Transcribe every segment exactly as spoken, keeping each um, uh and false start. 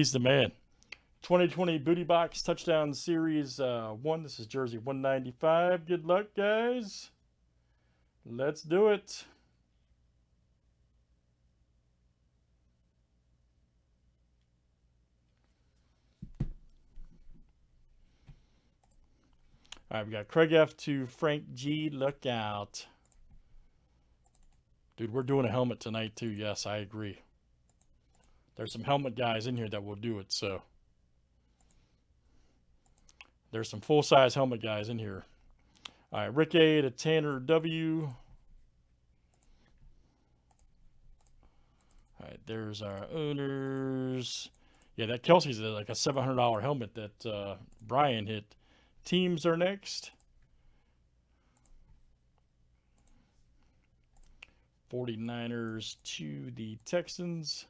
He's the man. twenty twenty Booty Box Touchdown Series uh, one. This is jersey one ninety-five. Good luck, guys. Let's do it. All right, we got Craig F to Frank G. Look out. Dude, we're doing a helmet tonight, too. Yes, I agree. There's some helmet guys in here that will do it, so. There's some full-size helmet guys in here. All right, Rick A to Tanner W. All right, there's our owners. Yeah, that Kelsey's like a seven hundred dollar helmet that uh, Brian hit. Teams are next. forty-niners to the Texans.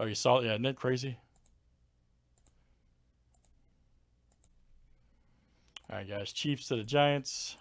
Oh, you saw it? Yeah, isn't it crazy? All right, guys. Chiefs to the Giants.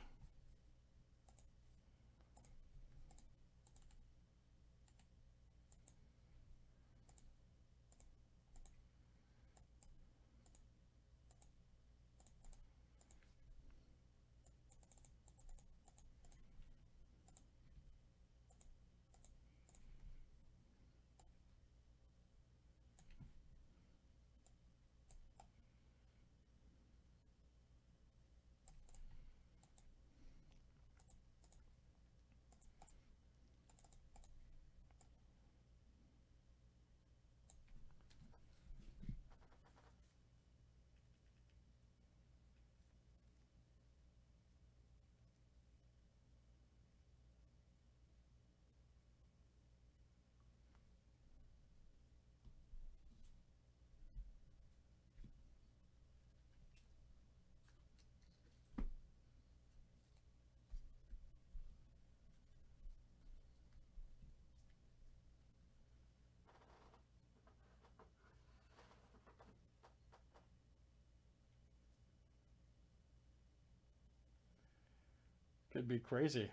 It'd be crazy.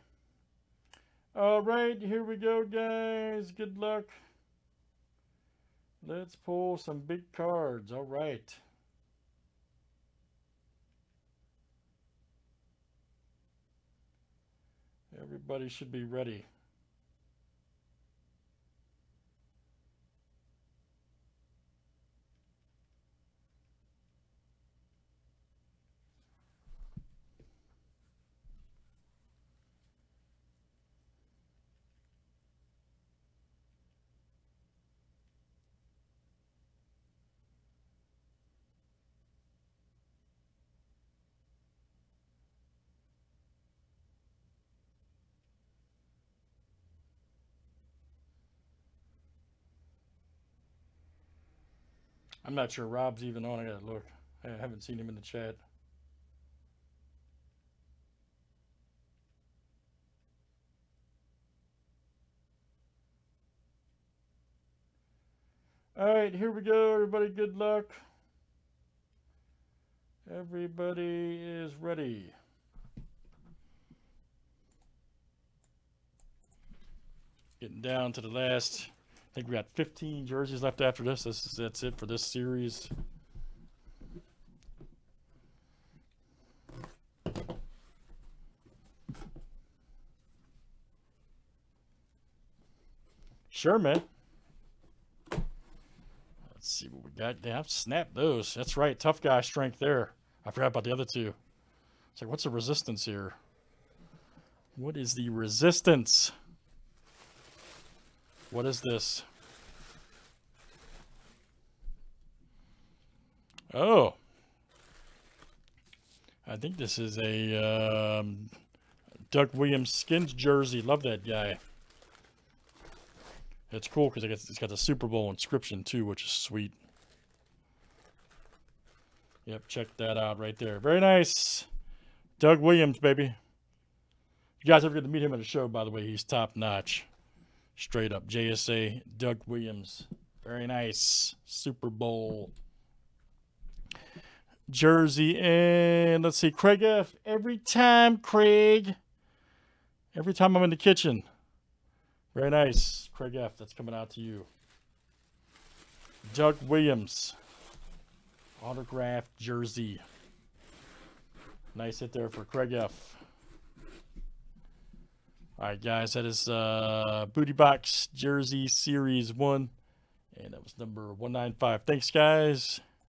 All right, here we go, guys. Good luck. Let's pull some big cards. All right. Everybody should be ready. I'm not sure Rob's even on. I gotta look. I haven't seen him in the chat. All right, here we go, everybody. Good luck. Everybody is ready. Getting down to the last. I think we got fifteen jerseys left after this. This is, that's it for this series. Sure, man. Let's see what we got. Damn, snap those. That's right. Tough guy strength there. I forgot about the other two. It's like, what's the resistance here? What is the resistance? What is this? Oh, I think this is a um, Doug Williams skins jersey. Love that guy. It's cool because it's got the Super Bowl inscription too, which is sweet. Yep, check that out right there. Very nice, Doug Williams, baby. You guys ever get to meet him at a show? By the way, he's top notch. Straight up J S A Doug Williams. Very nice Super Bowl jersey. And let's see, Craig F. Every time, Craig. Every time I'm in the kitchen. Very nice, Craig F. That's coming out to you. Doug Williams. Autographed jersey. Nice hit there for Craig F. All right, guys, that is uh, Booty Box Jersey Series one. And that was number one ninety-five. Thanks, guys.